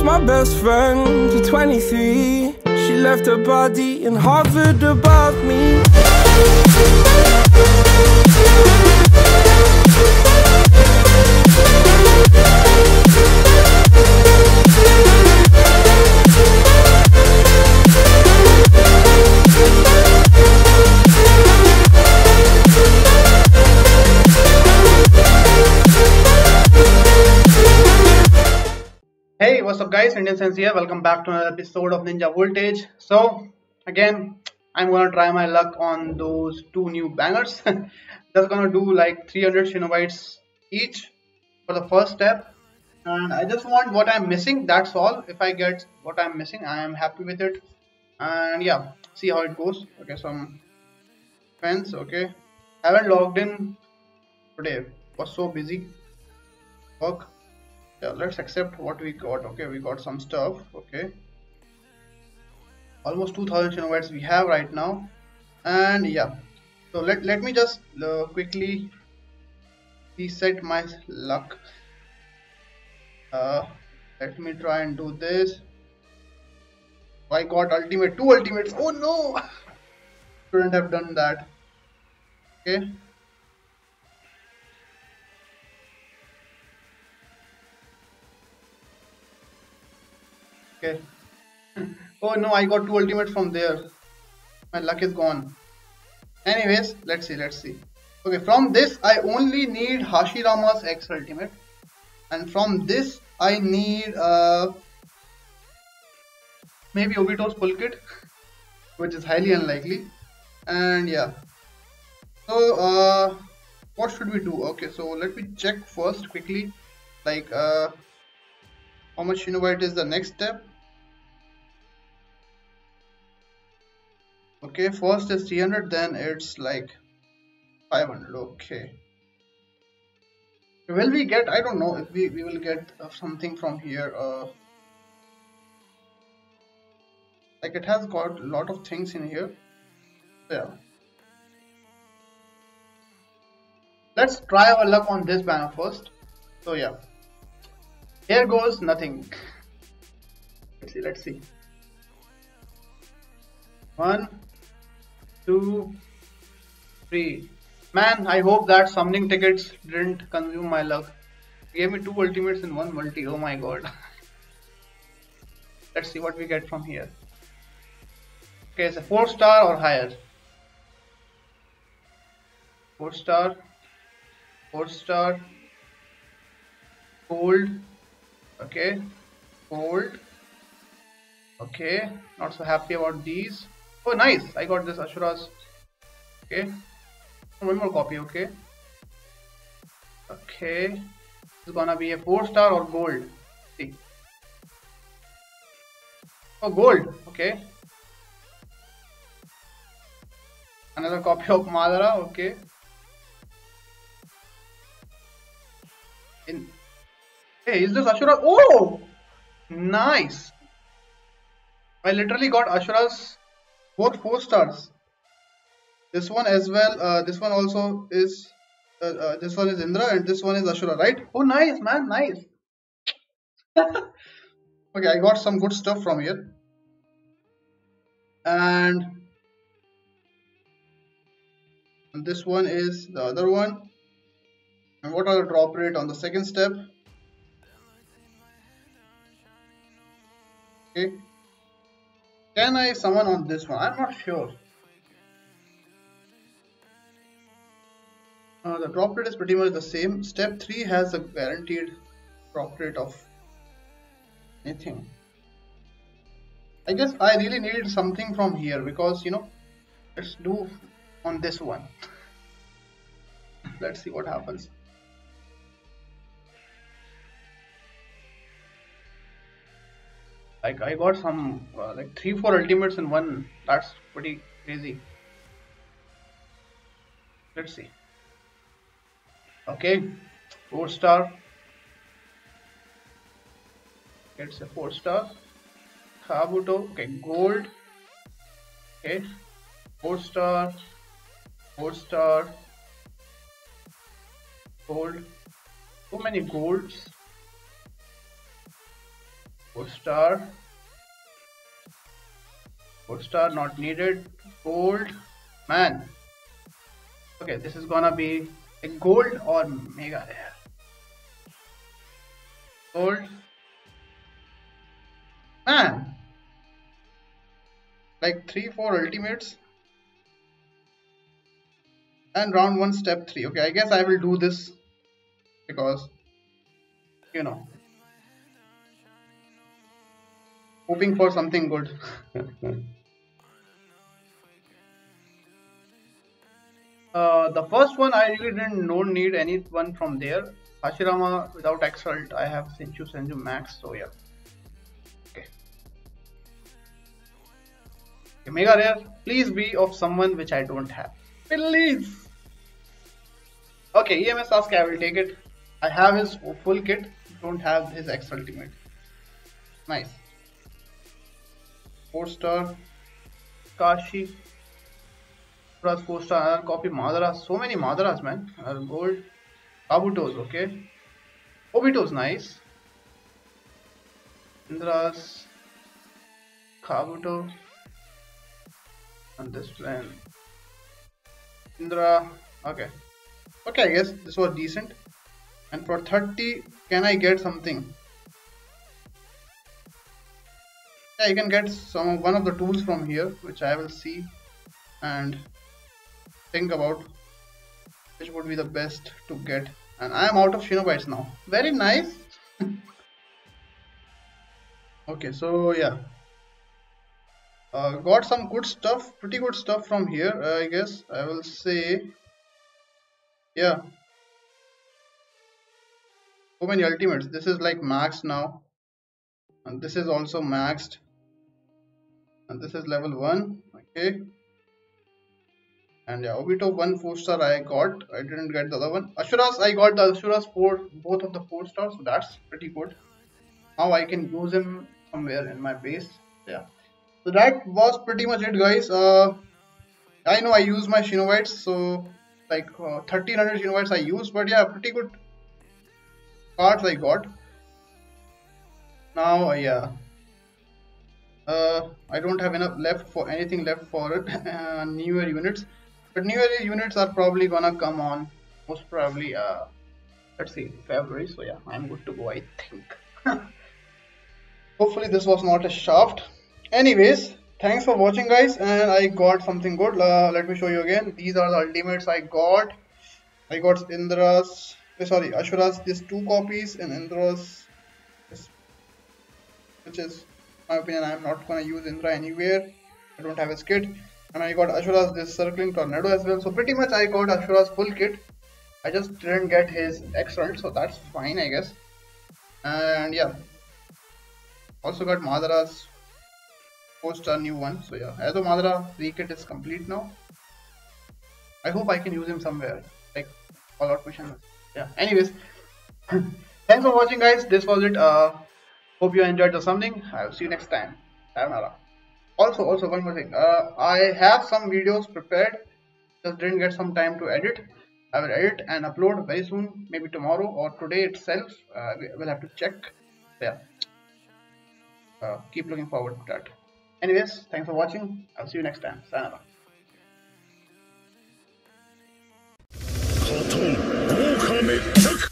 lost my best friend to 23. She left her body and hovered above me. Hey, what's up guys, Indian Sensei here. Welcome back to another episode of Ninja Voltage. So again, I'm gonna try my luck on those two new bangers. Just gonna do like 300 Shinobites each for the first step. And I just want what I'm missing, that's all. If I get what I'm missing, I am happy with it. And yeah, see how it goes. Okay, some fence, okay. Haven't logged in today. Was so busy. Work. Yeah, let's accept what we got. Okay, we got some stuff. Okay, almost 2000 Shinobites we have right now. And yeah, so let me just quickly reset my luck. Let me try and do this. I got ultimate, 2 ultimates. Oh no, shouldn't have done that. Okay, okay. Oh no, I got 2 ultimates from there. My luck is gone. Anyways, let's see. Okay, from this I only need Hashirama's X ultimate, and from this I need maybe Obito's full kit, which is highly unlikely. And yeah, so what should we do? Okay, so let me check first quickly, like how much Shinobite is the next step. Okay, first is 300, then it's like 500. Okay, will we get, I don't know if we will get something from here. Like it has got a lot of things in here. Yeah, let's try our luck on this banner first. So yeah, here goes nothing. Let's see. 1, 2, 3. Man, I hope that summoning tickets didn't consume my luck. It gave me 2 ultimates in 1 multi. Oh my god. Let's see what we get from here. Okay, it's a 4-star or higher. 4-star. 4-star. Gold. Okay, gold. Okay, not so happy about these. Oh nice, I got this Ashura's. Okay, one more copy. Okay, it's gonna be a 4-star or gold. See, oh gold. Okay, another copy of Madara. Okay, in. Hey, is this Ashura? Oh, nice! I literally got Ashura's both 4 stars. This one as well. This one also is. This one is Indra, and this one is Ashura, right? Oh, nice, man, nice. Okay, I got some good stuff from here. And this one is the other one. And what are the drop rate on the second step? Okay. Can I summon on this one? I'm not sure. The drop rate is pretty much the same. Step 3 has a guaranteed drop rate of anything. I guess I really needed something from here because, you know, let's do on this one. Let's see what happens. Like I got some like 3-4 ultimates in 1. That's pretty crazy. Let's see. Okay, 4-star. It's a 4-star. Kabuto. Okay, gold. Okay, 4-star. 4-star. Gold. So many golds. Food star. Food star not needed. Gold. Man. Okay, this is gonna be a gold or mega rare. Gold. Man. Like 3-4 ultimates. And round 1 step 3. Okay, I guess I will do this because, you know, hoping for something good. The first one I really don't need anyone from there. Hashirama without exalt. I have Senju max, so yeah. Okay. Okay, mega rare. Please be of someone which I don't have. Please. Okay, EMS task I will take it. I have his full kit, don't have his extra ultimate. Nice. 4-star Kashi plus 4-star, another copy Madara. So many Madaras, man. Another gold. Kabutos, okay. Obito's nice. Indra's Kabuto. And this plan. Indra, okay. Okay, I guess this was decent. And for 30, can I get something? Yeah, you can get one of the tools from here, which I will see and think about which would be the best to get. And I am out of Shinobites now. Very nice. Okay, so yeah. Got some good stuff, pretty good stuff from here. I guess I will say, yeah, so many ultimates. This is like maxed now, and this is also maxed, and this is level 1. Okay, and yeah, Obito 1 4-star I got. I didn't get the other one. Ashura's, I got the Ashura's both of the 4-stars, so that's pretty good. Now I can use him somewhere in my base. Yeah. So that was pretty much it, guys. I know I used my Shinobites, so like 1300 Shinobites I used, but yeah, pretty good cards I got. Now, yeah, I don't have enough left for anything left for it. Newer units, but newer units are probably gonna come on most probably. Let's see, February. So yeah, I'm good to go, I think. Hopefully, this was not a shaft. Anyways, thanks for watching, guys, and I got something good. Let me show you again. These are the ultimates I got. I got Indra's, sorry, Ashura's, these 2 copies, and Indra's, which is my opinion. I'm not gonna use Indra anywhere. I don't have his kit, and I got Ashura's this circling tornado as well. So pretty much I got Ashura's full kit. I just didn't get his exalt, so that's fine, I guess. And yeah, also got Madara's 4-star new one. So yeah, as of Madara re-kit is complete now. I hope I can use him somewhere, like Fallout Mission. Yeah. Anyways, thanks for watching, guys. This was it. Hope you enjoyed or something. I will see you next time. Sayonara. Also one more thing. I have some videos prepared. Just didn't get some time to edit. I will edit and upload very soon. Maybe tomorrow or today itself. We'll have to check. Yeah. Keep looking forward to that. Anyways, thanks for watching. I'll see you next time. Sayonara.